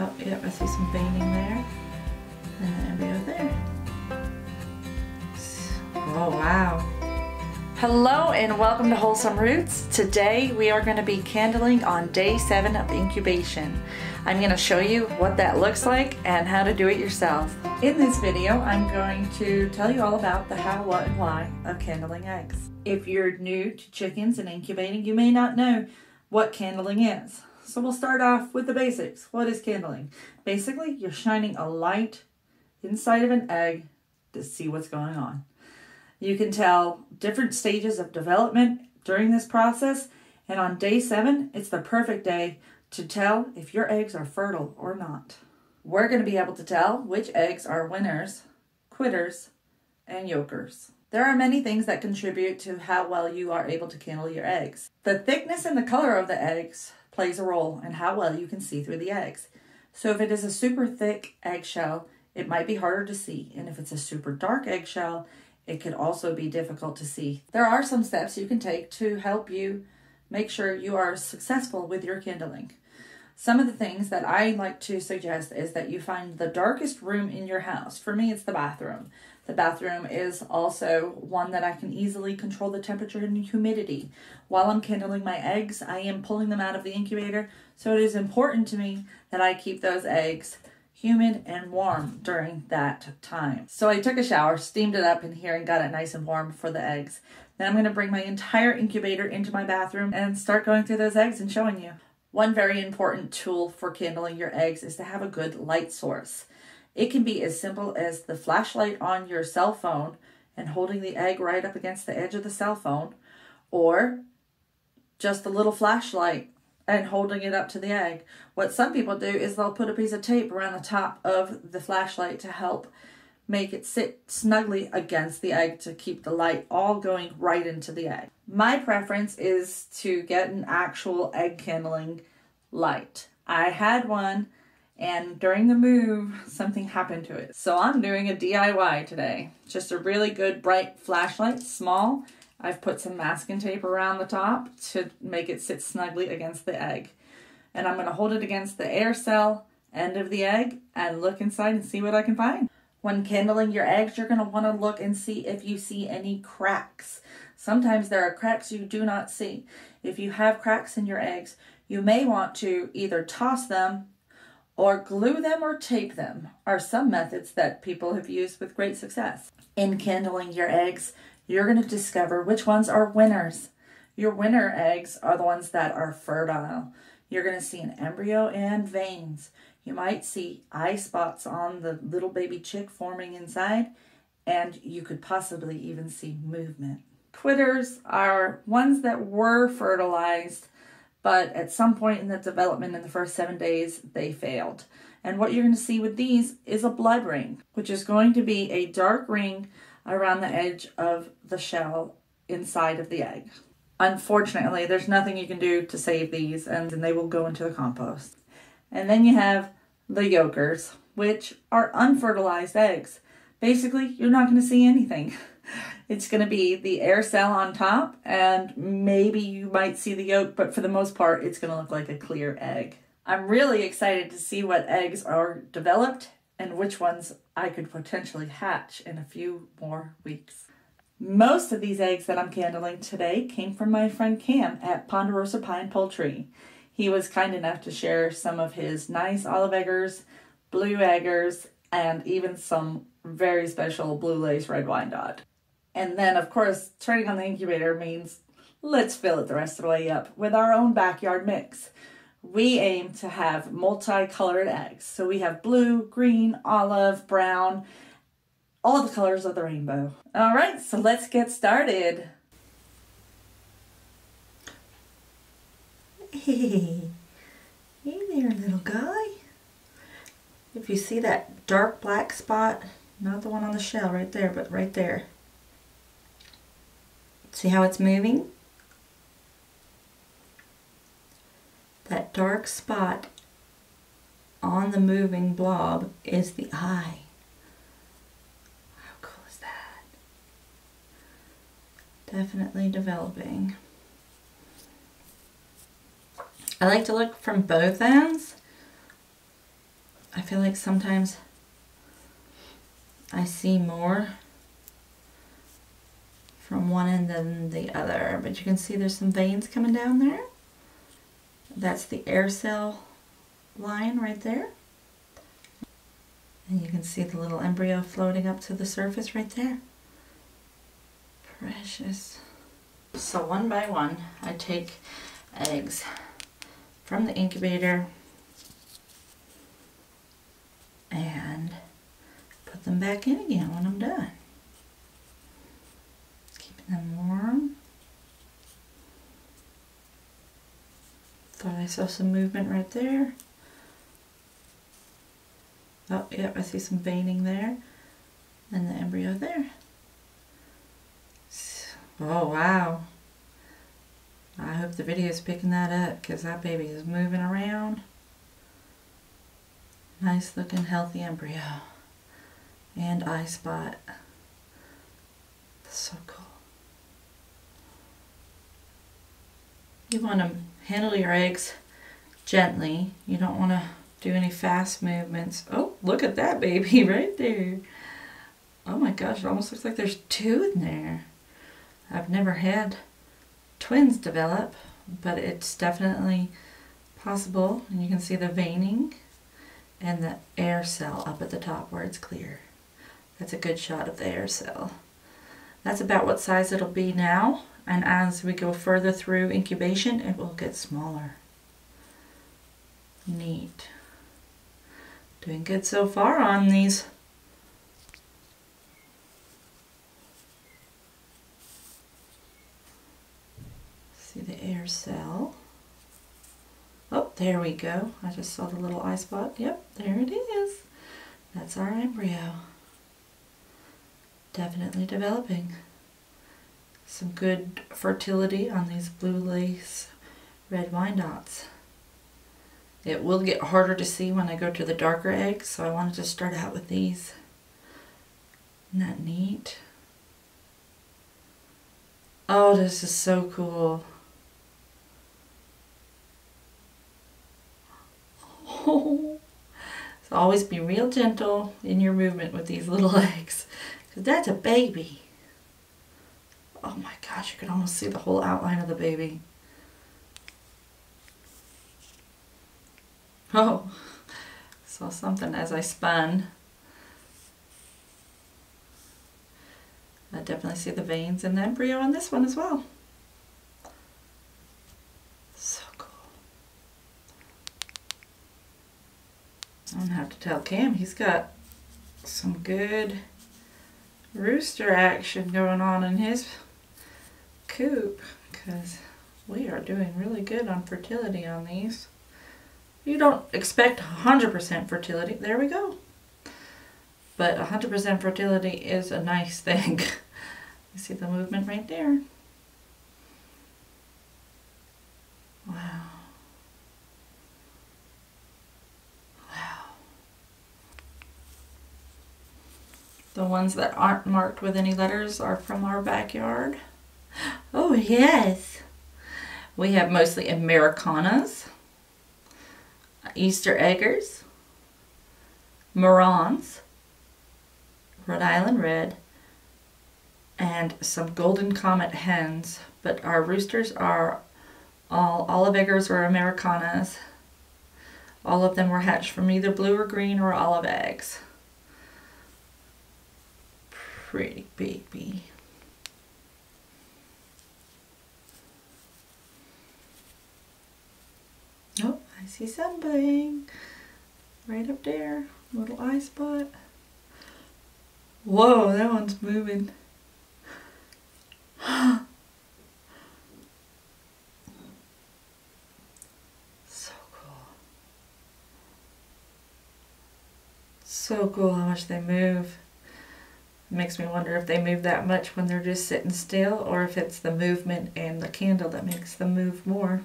Oh, yep, I see some veining there. And we are there. Oh, wow. Hello and welcome to Wholesome Roots. Today we are going to be candling on day 7 of incubation. I'm going to show you what that looks like and how to do it yourself. In this video, I'm going to tell you all about the how, what, and why of candling eggs. If you're new to chickens and incubating, you may not know what candling is. So we'll start off with the basics. What is candling? Basically, you're shining a light inside of an egg to see what's going on. You can tell different stages of development during this process, and on day 7, it's the perfect day to tell if your eggs are fertile or not. We're going to be able to tell which eggs are winners, quitters, and yokers. There are many things that contribute to how well you are able to candle your eggs. The thickness and the color of the eggs plays a role in how well you can see through the eggs. So if it is a super thick eggshell, it might be harder to see, and if it's a super dark eggshell, it could also be difficult to see. There are some steps you can take to help you make sure you are successful with your candling. Some of the things that I like to suggest is that you find the darkest room in your house. For me, it's the bathroom. The bathroom is also one that I can easily control the temperature and humidity. While I'm candling my eggs, I am pulling them out of the incubator, so it is important to me that I keep those eggs humid and warm during that time. So I took a shower, steamed it up in here, and got it nice and warm for the eggs. Then I'm going to bring my entire incubator into my bathroom and start going through those eggs and showing you. One very important tool for candling your eggs is to have a good light source. It can be as simple as the flashlight on your cell phone and holding the egg right up against the edge of the cell phone, or just a little flashlight and holding it up to the egg. What some people do is they'll put a piece of tape around the top of the flashlight to help make it sit snugly against the egg to keep the light all going right into the egg. My preference is to get an actual egg candling light. I had one, and during the move, something happened to it. So I'm doing a DIY today. Just a really good bright flashlight, small. I've put some masking tape around the top to make it sit snugly against the egg. And I'm gonna hold it against the air cell end of the egg and look inside and see what I can find. When candling your eggs, you're gonna wanna look and see if you see any cracks. Sometimes there are cracks you do not see. If you have cracks in your eggs, you may want to either toss them or glue them or tape them, are some methods that people have used with great success. In candling your eggs, you're going to discover which ones are winners. Your winner eggs are the ones that are fertile. You're going to see an embryo and veins. You might see eye spots on the little baby chick forming inside, and you could possibly even see movement. Quitters are ones that were fertilized, but at some point in the development in the first 7 days, they failed. And what you're going to see with these is a blood ring, which is going to be a dark ring around the edge of the shell inside of the egg. Unfortunately, there's nothing you can do to save these, and they will go into the compost. And then you have the yokers, which are unfertilized eggs. Basically, you're not going to see anything. It's going to be the air cell on top, and maybe you might see the yolk, but for the most part, it's going to look like a clear egg. I'm really excited to see what eggs are developed and which ones I could potentially hatch in a few more weeks. Most of these eggs that I'm candling today came from my friend Cam at Ponderosa Pine Poultry. He was kind enough to share some of his nice olive eggers, blue eggers, and even some very special blue lace red wine dot. And then, of course, turning on the incubator means let's fill it the rest of the way up with our own backyard mix. We aim to have multicolored eggs. So we have blue, green, olive, brown, all the colors of the rainbow. All right, so let's get started. Hey, hey there, little guy. If you see that dark black spot, not the one on the shell right there, but right there. See how it's moving? That dark spot on the moving blob is the eye. How cool is that? Definitely developing. I like to look from both ends I feel like sometimes I see more from one end than the other, but you can see there's some veins coming down there. That's the air cell line right there. And you can see the little embryo floating up to the surface right there. Precious. So one by one, I take eggs from the incubator and put them back in again when I'm done. Keeping them warm. Thought I saw some movement right there. Oh, yep, I see some veining there, and the embryo there. Oh, wow. I hope the video is picking that up, because that baby is moving around. Nice looking, healthy embryo. And eye spot. That's so cool. You want to handle your eggs gently. You don't want to do any fast movements. Oh, look at that baby right there. Oh my gosh, it almost looks like there's two in there. I've never had twins develop, but it's definitely possible. And you can see the veining and the air cell up at the top where it's clear. That's a good shot of the air cell. That's about what size it'll be now. And as we go further through incubation, it will get smaller. Neat. Doing good so far on these. See the air cell. Oh, there we go. I just saw the little eye spot. Yep, there it is. That's our embryo. Definitely developing. Some good fertility on these blue lace red wine dots. It will get harder to see when I go to the darker eggs, so I wanted to start out with these. Isn't that neat? Oh, this is so cool. Oh. So always be real gentle in your movement with these little eggs, because that's a baby. Oh my gosh, you can almost see the whole outline of the baby. Oh, saw something as I spun. I definitely see the veins and the embryo on this one as well. So cool. I don't have to tell Cam, he's got some good rooster action going on in his coop, because we are doing really good on fertility on these. You don't expect 100% fertility. There we go. But 100% fertility is a nice thing. You see the movement right there. Wow. Wow. The ones that aren't marked with any letters are from our backyard. Oh, yes. We have mostly Americanas. Easter Eggers, Marans, Rhode Island Red, and some Golden Comet hens, but our roosters are all olive eggers or Americanas. All of them were hatched from either blue or green or olive eggs. Pretty baby. Oh. I see something right up there, little eye spot. Whoa, that one's moving. So cool. So cool how much they move. It makes me wonder if they move that much when they're just sitting still, or if it's the movement and the candle that makes them move more.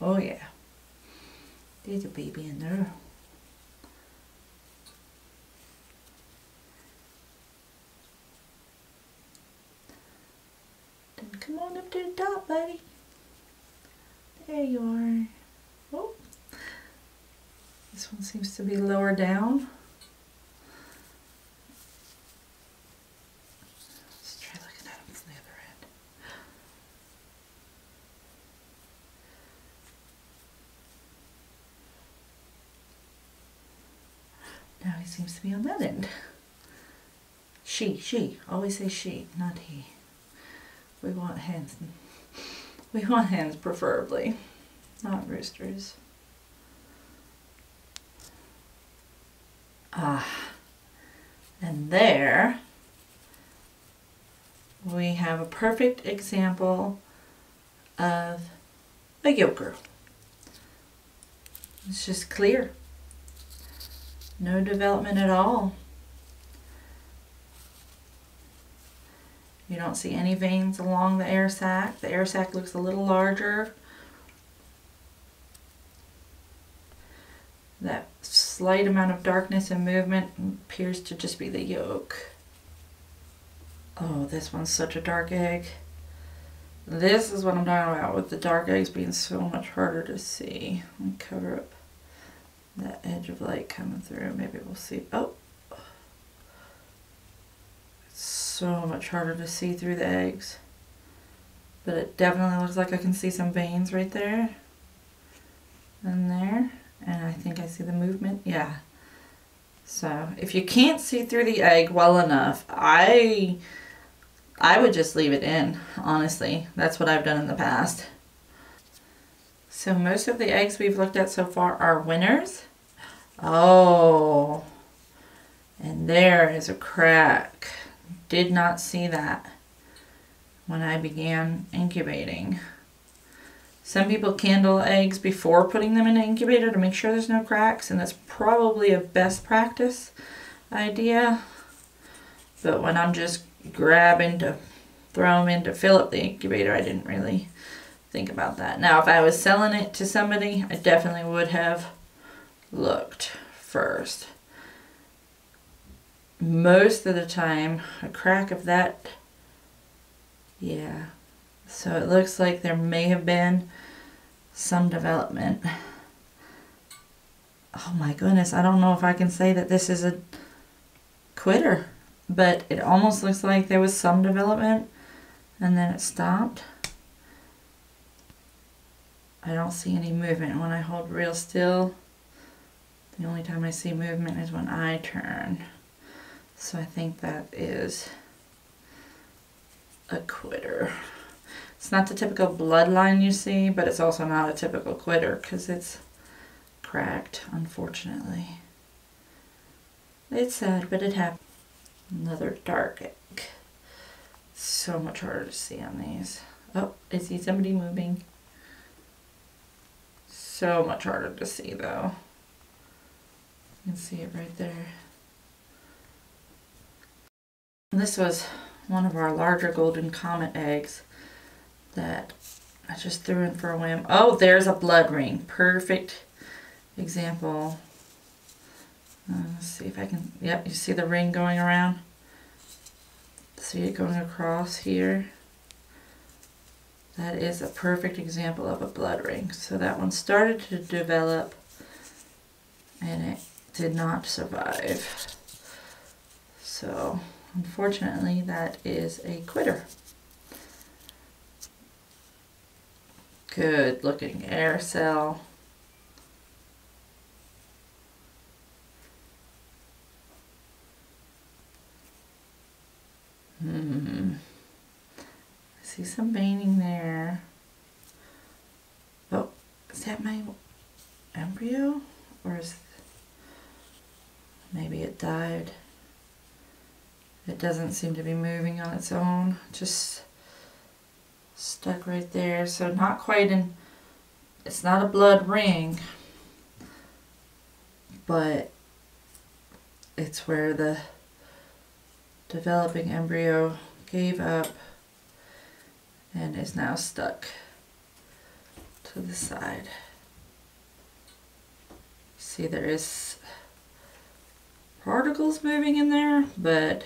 Oh yeah, there's a baby in there. Then come on up to the top, buddy. There you are. Oh, This one seems to be lower down. Let's try looking at them from the other end. Now he seems to be on that end. She, always say she, not he. We want hens. We want hens preferably, not roosters. Ah, and there we have a perfect example of a yoker. It's just clear. No development at all. You don't see any veins along the air sac. The air sac looks a little larger. That slight amount of darkness and movement appears to just be the yolk. Oh, this one's such a dark egg. This is what I'm talking about with the dark eggs being so much harder to see. Let me cover up that edge of light coming through. Maybe we'll see. Oh. So much harder to see through the eggs, but it definitely looks like I can see some veins right there and there, and I think I see the movement. Yeah, so if you can't see through the egg well enough, I would just leave it in, honestly. That's what I've done in the past. So most of the eggs we've looked at so far are winners. Oh, and there is a crack. Did not see that when I began incubating. Some people candle eggs before putting them in an incubator to make sure there's no cracks, and that's probably a best practice idea. But when I'm just grabbing to throw them in to fill up the incubator, I didn't really think about that. Now, if I was selling it to somebody, I definitely would have looked first. Most of the time, a crack of that, yeah, so it looks like there may have been some development. Oh my goodness, I don't know if I can say that this is a quitter, but it almost looks like there was some development and then it stopped. I don't see any movement when I hold real still. The only time I see movement is when I turn. So I think that is a quitter. It's not the typical bloodline you see, but it's also not a typical quitter because it's cracked, unfortunately. It's sad, but it happened. Another dark egg. So much harder to see on these. Oh, I see somebody moving. So much harder to see though. You can see it right there. This was one of our larger Golden Comet eggs that I just threw in for a whim. Oh, there's a blood ring. Perfect example. Let's see if I can, yep, you see the ring going around? See it going across here? That is a perfect example of a blood ring. So that one started to develop and it did not survive. So, unfortunately, that is a quitter. Good looking air cell. I see some veining there. Oh, is that my embryo? Or is maybe it died? It doesn't seem to be moving on its own, just stuck right there. So not quite in, it's not a blood ring, but it's where the developing embryo gave up and is now stuck to the side. See, there is particles moving in there, but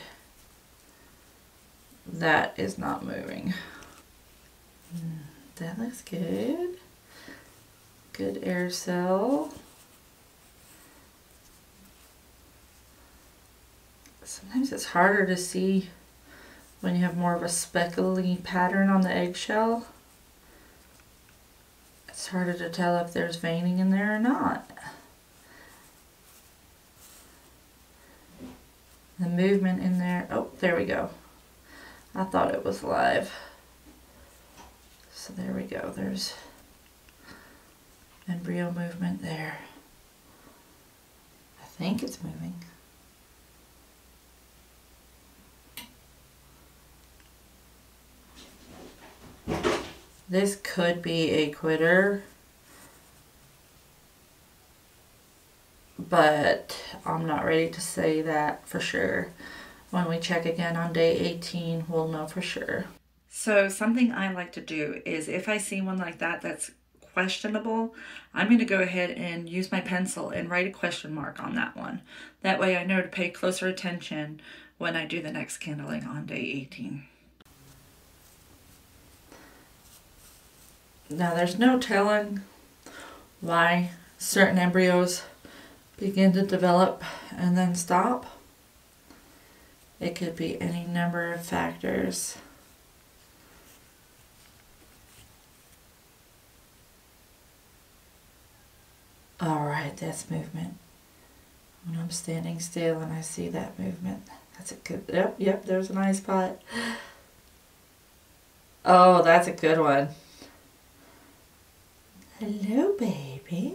that is not moving. That looks good. Good air cell. harder to see when you have more of a speckly pattern on the eggshell. It's harder to tell if there's veining in there or not. The movement in there, oh, there we go. I thought it was live. So there we go, there's embryo movement there. I think it's moving. This could be a quitter, but I'm not ready to say that for sure. When we check again on day 18, we'll know for sure. So something I like to do is if I see one like that that's questionable, I'm going to go ahead and use my pencil and write a question mark on that one. That way I know to pay closer attention when I do the next candling on day 18. Now there's no telling why certain embryos begin to develop and then stop. It could be any number of factors. All right, that's movement. When I'm standing still and I see that movement, that's a good, yep, there's an eye spot. Oh, that's a good one. Hello, baby.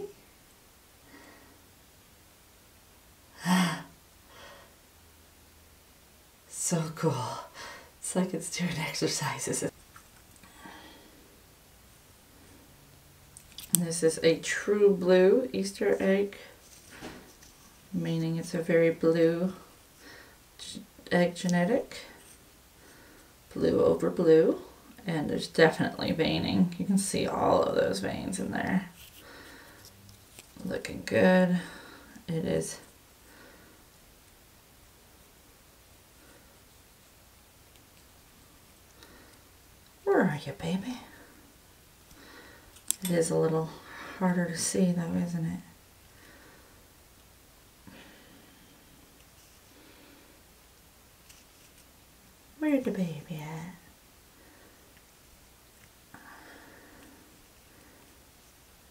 So cool. It's like it's doing exercises. This is a true blue Easter egg, meaning it's a very blue egg genetic. Blue over blue. And there's definitely veining. You can see all of those veins in there. Looking good. It is. Where are you, baby? It is a little harder to see though, isn't it? Where'd the baby at?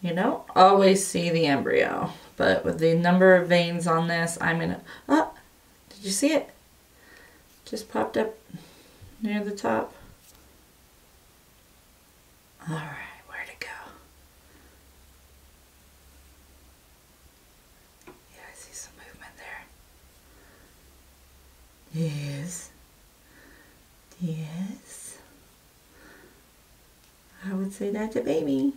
You know, always see the embryo, but with the number of veins on this, I'm gonna, oh, did you see it? Just popped up near the top. All right, where'd it go? Yeah, I see some movement there. Yes. Yes. I would say that's a baby.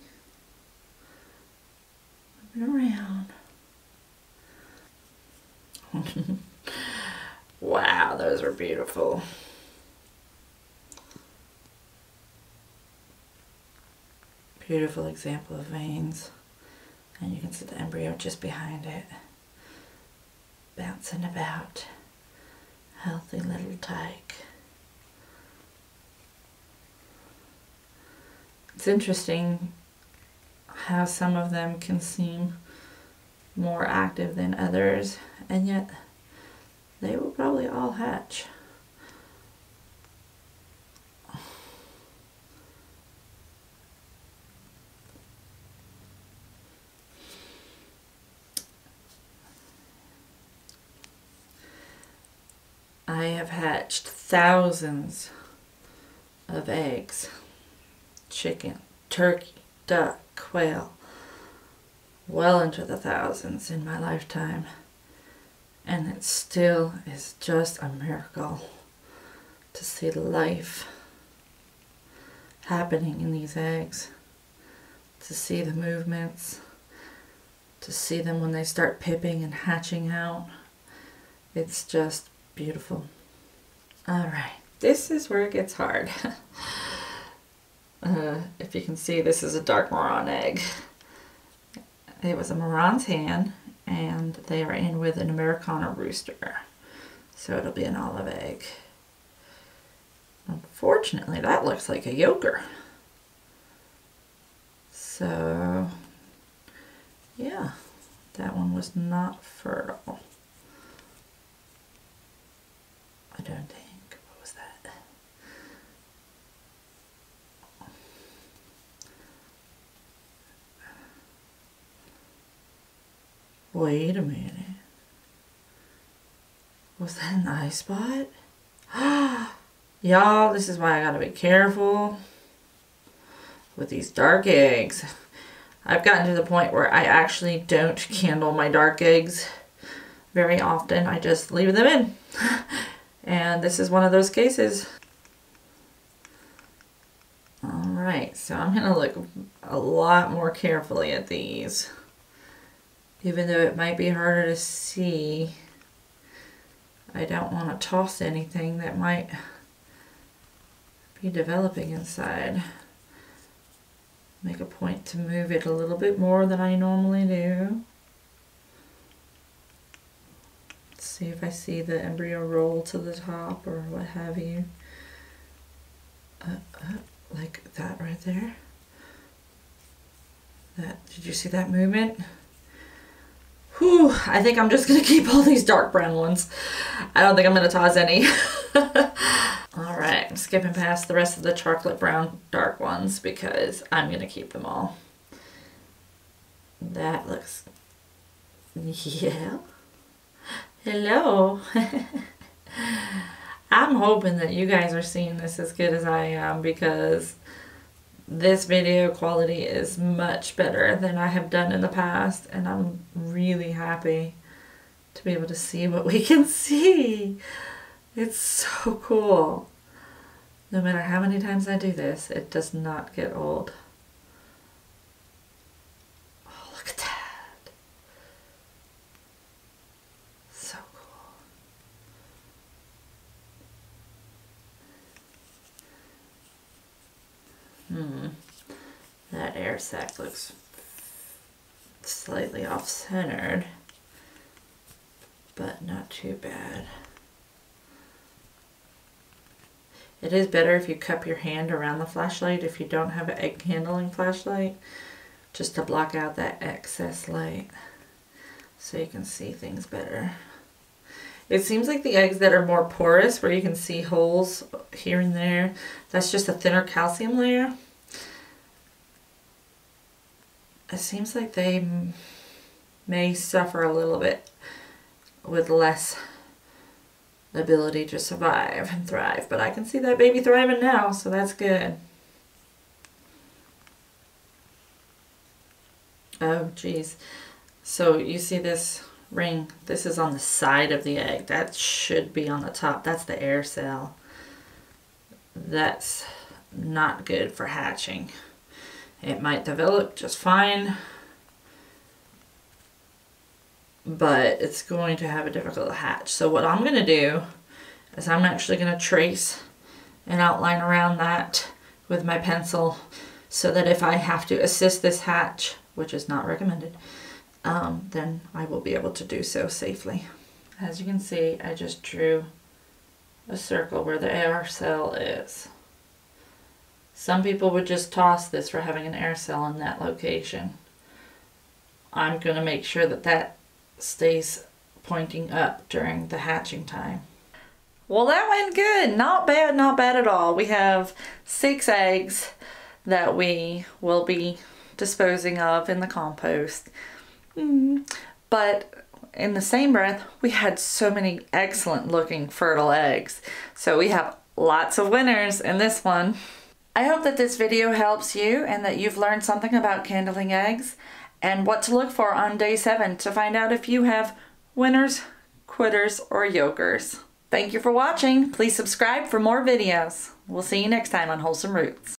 Around. Wow, those are beautiful. Beautiful example of veins. And you can see the embryo just behind it. Bouncing about. Healthy little tyke. It's interesting how some of them can seem more active than others, and yet they will probably all hatch. I have hatched thousands of eggs, chicken, turkey, duck, quail, well into the thousands in my lifetime, and it still is just a miracle to see life happening in these eggs, to see the movements, to see them when they start pipping and hatching out. It's just beautiful. All right, this is where it gets hard. If you can see, this is a dark Maran egg. It was a Maran's hen, and they are in with an Americana rooster. So it'll be an olive egg. Unfortunately, that looks like a yoker. So, yeah, that one was not fertile. I Wait a minute. Was that an eye spot? Y'all, this is why I gotta be careful with these dark eggs. I've gotten to the point where I actually don't candle my dark eggs very often. I just leave them in. And this is one of those cases. Alright, so I'm gonna look a lot more carefully at these. Even though it might be harder to see, I don't want to toss anything that might be developing inside. Make a point to move it a little bit more than I normally do. Let's see if I see the embryo roll to the top or what have you. Like that right there. Did you see that movement? Whew, I think I'm just going to keep all these dark brown ones. I don't think I'm going to toss any. Alright, I'm skipping past the rest of the chocolate brown dark ones because I'm going to keep them all. That looks... yeah. Hello. I'm hoping that you guys are seeing this as good as I am because this video quality is much better than I have done in the past, and I'm really happy to be able to see what we can see. It's so cool. No matter how many times I do this, it does not get old. Oh, look at that. So cool. That air sac looks slightly off-centered, but not too bad. It is better if you cup your hand around the flashlight if you don't have an egg handling flashlight, just to block out that excess light so you can see things better. It seems like the eggs that are more porous, where you can see holes here and there, that's just a thinner calcium layer. It seems like they may suffer a little bit with less ability to survive and thrive. But I can see that baby thriving now, so that's good. Oh, geez. So you see this ring, this is on the side of the egg. That should be on the top. That's the air cell. That's not good for hatching. It might develop just fine, but it's going to have a difficult hatch. So what I'm going to do is I'm actually going to trace an outline around that with my pencil so that if I have to assist this hatch, which is not recommended, then I will be able to do so safely. As you can see, I just drew a circle where the air cell is. Some people would just toss this for having an air cell in that location. I'm going to make sure that that stays pointing up during the hatching time. Well, that went good. Not bad, not bad at all. We have 6 eggs that we will be disposing of in the compost. But in the same breath, we had so many excellent looking fertile eggs. So we have lots of winners in this one. I hope that this video helps you and that you've learned something about candling eggs and what to look for on day 7 to find out if you have winners, quitters, or yokers. Thank you for watching. Please subscribe for more videos. We'll see you next time on Wholesome Roots.